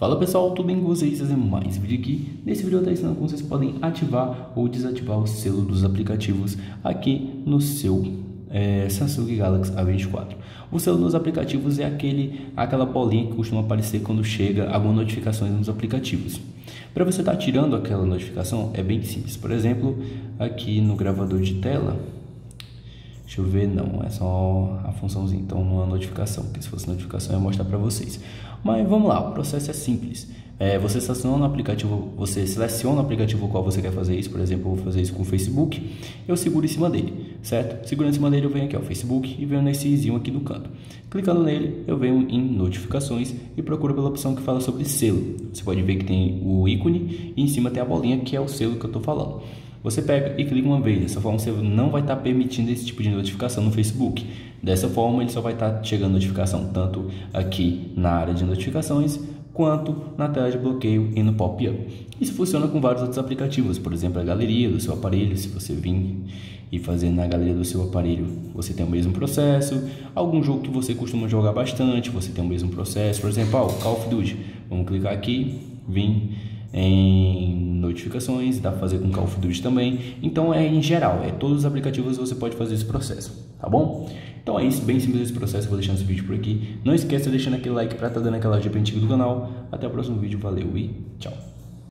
Fala pessoal, tudo bem com vocês? Fazendo mais vídeo aqui. Nesse vídeo eu estou ensinando como vocês podem ativar ou desativar o selo dos aplicativos aqui no seu Samsung Galaxy A24. O selo nos aplicativos é aquela bolinha que costuma aparecer quando chega algumas notificações nos aplicativos. Para você estar tirando aquela notificação é bem simples. Por exemplo, aqui no gravador de tela, deixa eu ver, não, é só a funçãozinha, então não é notificação, porque se fosse notificação eu ia mostrar para vocês. Mas vamos lá, o processo é simples. Você seleciona o aplicativo, o qual você quer fazer isso. Por exemplo, eu vou fazer isso com o Facebook, eu seguro em cima dele, certo? Segurando em cima dele eu venho aqui ao Facebook e venho nesse izinho aqui no canto. Clicando nele eu venho em notificações e procuro pela opção que fala sobre selo. Você pode ver que tem o ícone e em cima tem a bolinha que é o selo que eu estou falando. Você pega e clica uma vez. Dessa forma você não vai estar permitindo esse tipo de notificação no Facebook. Dessa forma ele só vai estar chegando notificação tanto aqui na área de notificações quanto na tela de bloqueio e no pop-up. Isso funciona com vários outros aplicativos, por exemplo a galeria do seu aparelho. Se você vir e fazer na galeria do seu aparelho, você tem o mesmo processo. Algum jogo que você costuma jogar bastante, você tem o mesmo processo. Por exemplo, Call of Duty. Vamos clicar aqui, vim em notificações, dá para fazer com Call of Duty também. Então é em geral, todos os aplicativos você pode fazer esse processo, tá bom? Então é isso, bem simples esse processo, vou deixar esse vídeo por aqui. Não esqueça de deixar aquele like para estar dando aquela ajuda antiga do canal. Até o próximo vídeo, valeu e tchau!